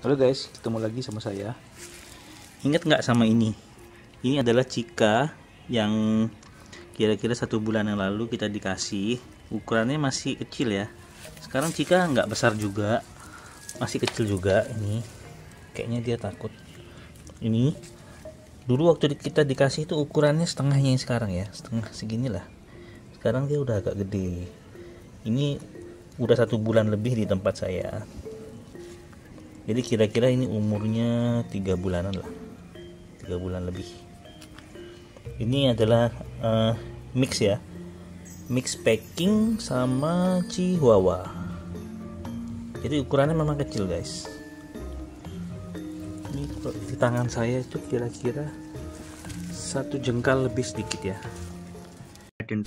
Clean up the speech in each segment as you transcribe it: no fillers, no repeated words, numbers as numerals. Halo guys, ketemu lagi sama saya. Ingat nggak sama ini? Ini adalah Cika yang kira-kira 1 bulan yang lalu kita dikasih. Ukurannya masih kecil ya. Sekarang Cika nggak besar juga, masih kecil juga. Ini kayaknya dia takut. Ini dulu waktu kita dikasih itu ukurannya setengahnya yang sekarang ya, setengah seginilah. Sekarang dia udah agak gede. Ini udah 1 bulan lebih di tempat saya. Jadi kira-kira ini umurnya 3 bulanan lah, 3 bulan lebih. Ini adalah mix ya, mix packing sama Chihuahua. Jadi ukurannya memang kecil guys. Ini di tangan saya itu kira-kira 1 jengkal lebih sedikit ya. Itu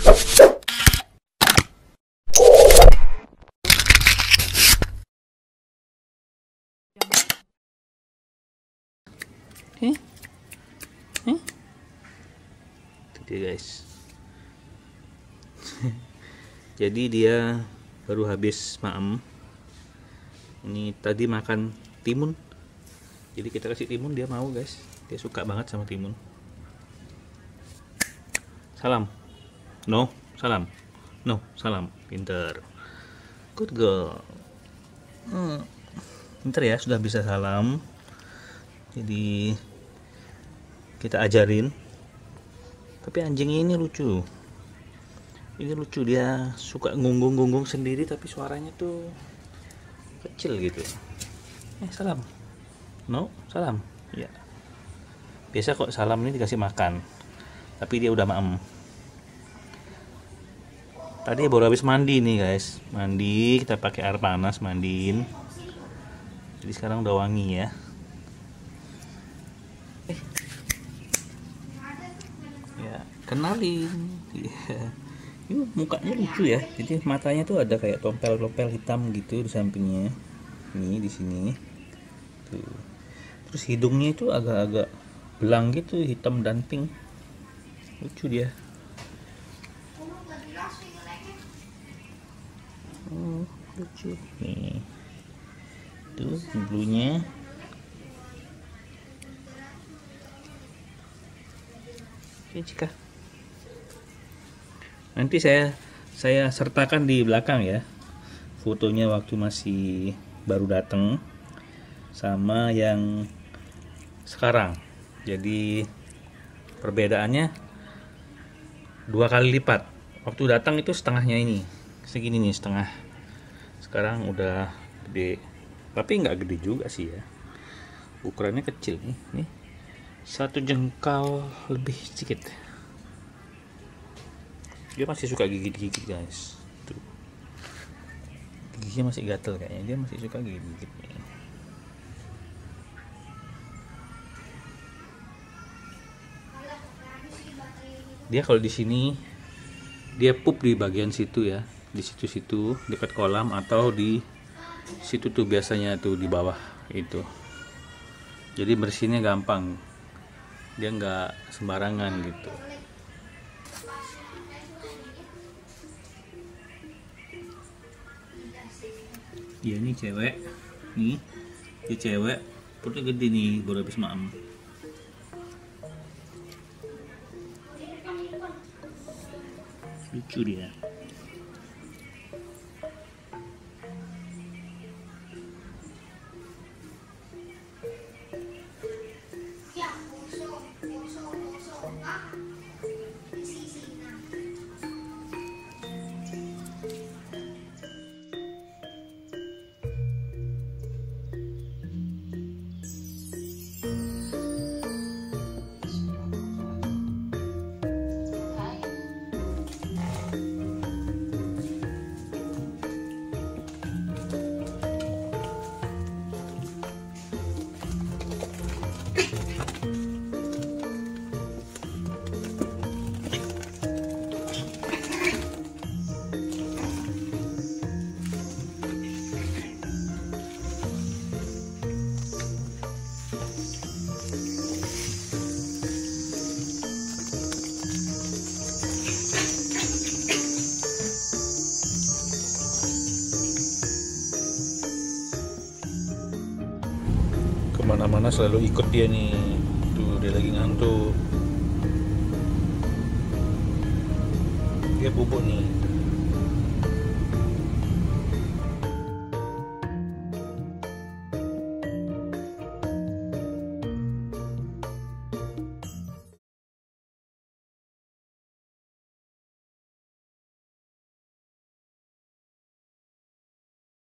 dia guys. Jadi dia baru habis maem. Ini tadi makan timun. Jadi kita kasih timun, dia mau guys. Dia suka banget sama timun. Salam. No, salam. No, salam. Pinter. Good girl. Pinter ya, sudah bisa salam. Jadi kita ajarin. Tapi anjing ini lucu, dia suka gunggung sendiri, tapi suaranya tuh kecil gitu. Salam, no salam ya. Biasa kok salam ini dikasih makan, tapi dia udah maem. Tadi baru habis mandi nih guys, mandi kita pakai air panas mandiin. Jadi sekarang udah wangi ya. Kenalin, ini mukanya lucu ya. Jadi matanya tuh ada kayak tompel-tompel hitam gitu di sampingnya. Ini di sini. Tuh. Terus hidungnya itu agak-agak belang gitu, hitam dan pink. Lucu dia. Lucu. Nih. Tuh bulunya. Oke, Cika. Nanti saya sertakan di belakang ya fotonya waktu masih baru datang sama yang sekarang. Jadi perbedaannya 2 kali lipat. Waktu datang itu setengahnya ini, segini nih setengah. Sekarang udah gede, tapi nggak gede juga sih ya. Ukurannya kecil nih, 1 jengkal lebih sedikit. Dia masih suka gigit-gigit guys. Tuh. Giginya masih gatel kayaknya. Dia masih suka gigit-gigit. Dia kalau di sini dia pup di bagian situ ya, di situ-situ dekat kolam atau di situ tuh biasanya tuh di bawah itu. Jadi bersihnya gampang. Dia nggak sembarangan gitu. Iya ini cewek, nih dia cewek, perutnya gede nih, baru habis maem. Lucu dia. kemana-mana selalu ikut dia nih. Tuh dia lagi ngantuk, dia bubuk nih.